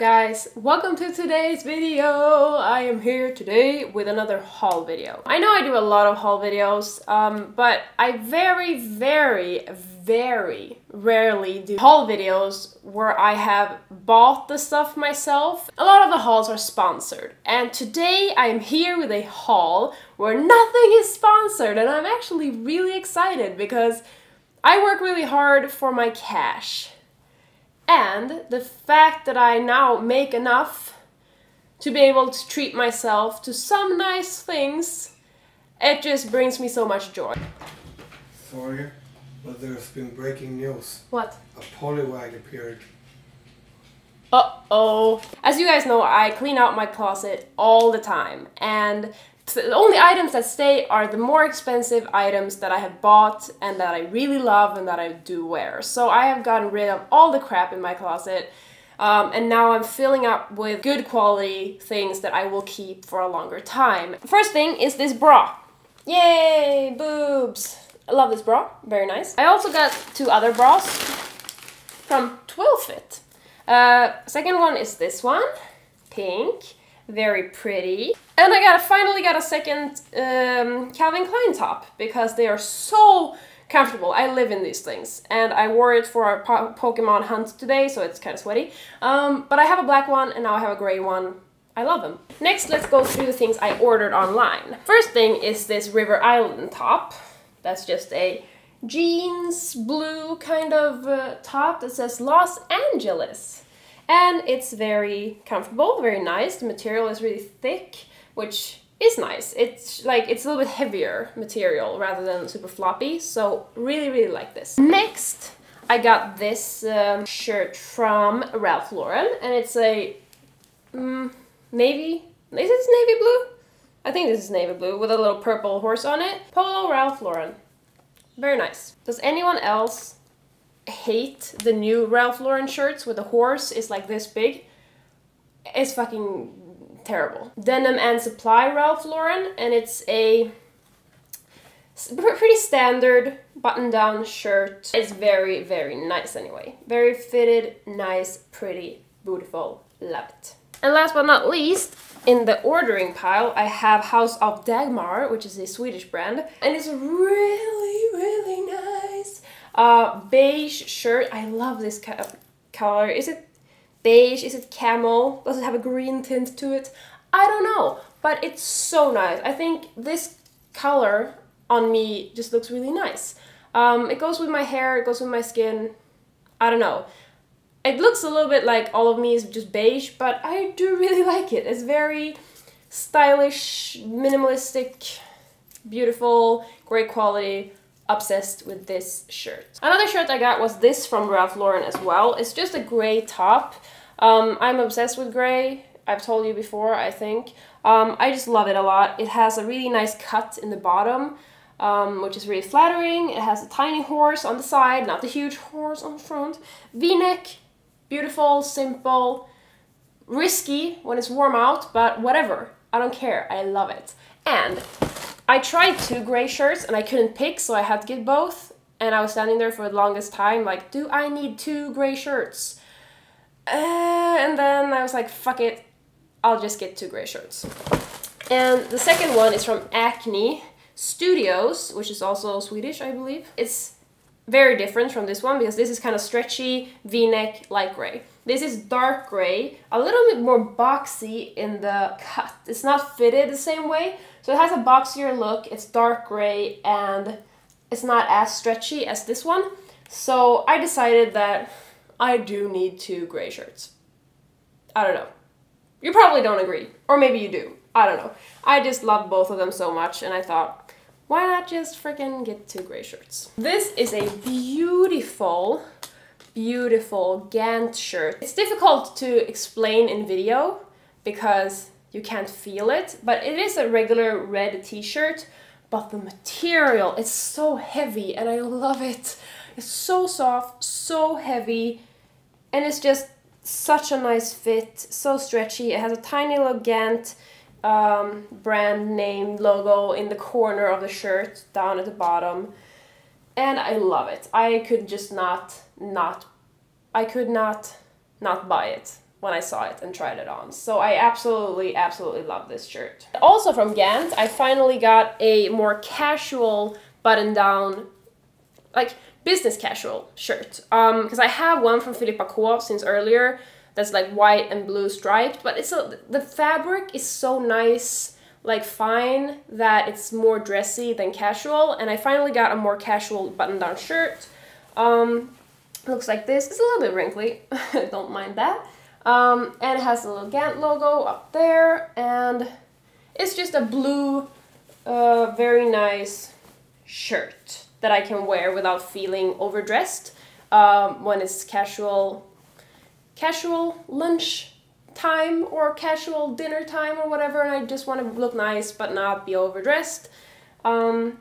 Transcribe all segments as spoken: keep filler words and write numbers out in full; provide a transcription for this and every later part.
guys, welcome to today's video. I am here today with another haul video. I know I do a lot of haul videos, um, but I very very very rarely do haul videos where I have bought the stuff myself. A lot of the hauls are sponsored, and today I am here with a haul where nothing is sponsored, and I'm actually really excited because I work really hard for my cash. And the fact that I now make enough to be able to treat myself to some nice things, it just brings me so much joy. Sorry, but there's been breaking news. What? A polywag appeared. Uh-oh. As you guys know, I clean out my closet all the time, and the only items that stay are the more expensive items that I have bought and that I really love and that I do wear. So I have gotten rid of all the crap in my closet, um, and now I'm filling up with good quality things that I will keep for a longer time. First thing is this bra. Yay, boobs! I love this bra, very nice. I also got two other bras from Twilfit. Uh, second one is this one, pink. Very pretty. And I got finally got a second um, Calvin Klein top because they are so comfortable. I live in these things, and I wore it for our po Pokemon hunt today, so it's kind of sweaty. Um, but I have a black one, and now I have a gray one. I love them. Next, let's go through the things I ordered online. First thing is this River Island top. That's just a jeans blue kind of uh, top that says Los Angeles. And it's very comfortable, very nice. The material is really thick, which is nice. It's like, it's a little bit heavier material rather than super floppy, so really, really like this. Next, I got this um, shirt from Ralph Lauren, and it's a um, navy, is this navy blue? I think this is navy blue with a little purple horse on it. Polo Ralph Lauren, very nice. Does anyone else hate the new Ralph Lauren shirts where the horse is like this big? It's fucking terrible. Denim and Supply Ralph Lauren, and it's a pretty standard button-down shirt. It's very, very nice anyway. Very fitted, nice, pretty, beautiful, love it. And last but not least, in the ordering pile, I have House of Dagmar, which is a Swedish brand, and it's really, really nice. Uh, beige shirt. I love this kind of color. Is it beige? Is it camel? Does it have a green tint to it? I don't know, but it's so nice. I think this color on me just looks really nice. Um, it goes with my hair, it goes with my skin. I don't know. It looks a little bit like all of me is just beige, but I do really like it. It's very stylish, minimalistic, beautiful, great quality. Obsessed with this shirt. Another shirt I got was this from Ralph Lauren as well. It's just a gray top. Um, I'm obsessed with gray. I've told you before, I think. Um, I just love it a lot. It has a really nice cut in the bottom, um, which is really flattering. It has a tiny horse on the side, not the huge horse on the front. V-neck, beautiful, simple, risky when it's warm out, but whatever. I don't care. I love it. And I tried two gray shirts and I couldn't pick, so I had to get both, and I was standing there for the longest time like, do I need two gray shirts? Uh, and then I was like, fuck it, I'll just get two gray shirts. And the second one is from Acne Studios, which is also Swedish, I believe. It's very different from this one because this is kind of stretchy, v-neck, light gray. This is dark gray, a little bit more boxy in the cut. It's not fitted the same way, so it has a boxier look. It's dark gray and it's not as stretchy as this one. So I decided that I do need two gray shirts. I don't know. You probably don't agree, or maybe you do. I don't know. I just love both of them so much, and I thought, why not just freaking get two gray shirts? This is a beautiful, beautiful Gant shirt. It's difficult to explain in video because you can't feel it, but it is a regular red t-shirt, but the material is so heavy and I love it. It's so soft, so heavy, and it's just such a nice fit, so stretchy. It has a tiny little Gant um, brand name logo in the corner of the shirt, down at the bottom, and I love it. I could just not, not, I could not, not buy it. when I saw it and tried it on. So I absolutely, absolutely love this shirt. Also from Gant, I finally got a more casual button-down, like business casual shirt. Um, because I have one from Filippa K since earlier that's like white and blue striped, but it's a, the fabric is so nice, like fine, that it's more dressy than casual, and I finally got a more casual button-down shirt. Um, looks like this. It's a little bit wrinkly, don't mind that. Um, and it has a little Gant logo up there, and it's just a blue, uh, very nice shirt that I can wear without feeling overdressed um, when it's casual, casual lunch time or casual dinner time or whatever, and I just want to look nice but not be overdressed. Um,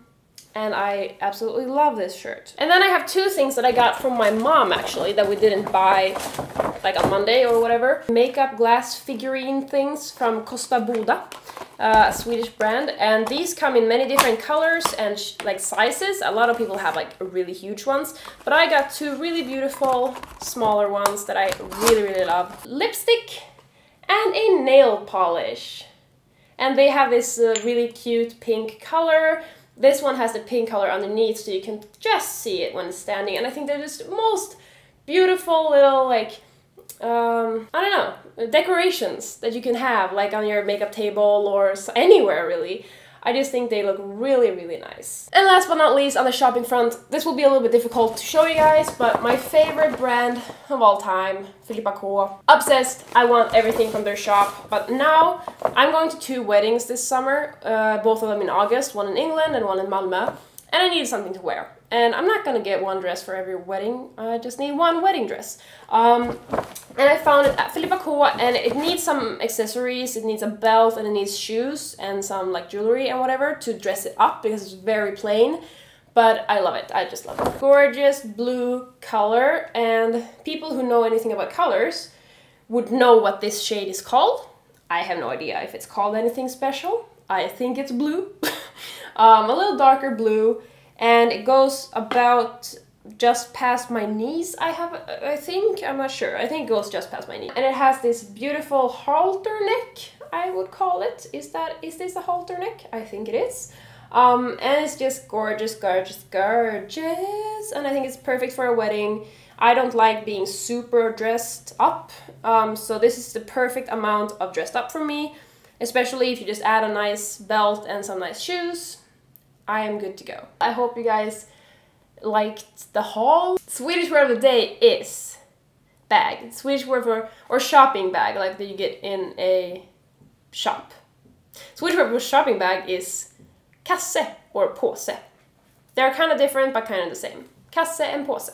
and I absolutely love this shirt. And then I have two things that I got from my mom, actually, that we didn't buy like on Monday or whatever. Makeup glass figurine things from Kosta Boda, uh, a Swedish brand, and these come in many different colors and sh like sizes. A lot of people have like really huge ones, but I got two really beautiful smaller ones that I really, really love. Lipstick and a nail polish, and they have this uh, really cute pink color. This one has the pink color underneath, so you can just see it when it's standing, and I think they're just the most beautiful little, like, um, I don't know, decorations that you can have, like, on your makeup table or anywhere, really. I just think they look really, really nice. And last but not least, on the shopping front, this will be a little bit difficult to show you guys, but my favorite brand of all time, Filippa K. Obsessed, I want everything from their shop, but now I'm going to two weddings this summer, uh, both of them in August, one in England and one in Malmö, and I needed something to wear. And I'm not gonna get one dress for every wedding, I just need one wedding dress. Um, and I found it at Filippa K, and it needs some accessories, it needs a belt, and it needs shoes and some like jewelry and whatever to dress it up, because it's very plain, but I love it, I just love it. Gorgeous blue color, and people who know anything about colors would know what this shade is called. I have no idea if it's called anything special, I think it's blue. um, a little darker blue. And it goes about just past my knees, I have, I think, I'm not sure. I think it goes just past my knee. And it has this beautiful halter neck, I would call it. Is that, is this a halter neck? I think it is. Um, and it's just gorgeous, gorgeous, gorgeous. And I think it's perfect for a wedding. I don't like being super dressed up. Um, so this is the perfect amount of dressed up for me, especially if you just add a nice belt and some nice shoes. I am good to go. I hope you guys liked the haul. Swedish word of the day is bag. Swedish word for, or shopping bag, like that you get in a shop. Swedish word for shopping bag is kasse or påse. They're kind of different, but kind of the same. Kasse and påse.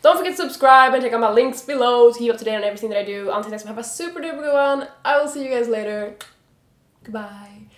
Don't forget to subscribe and check out my links below to keep up to date on everything that I do. Until next time, have a super duper good one. I will see you guys later. Goodbye.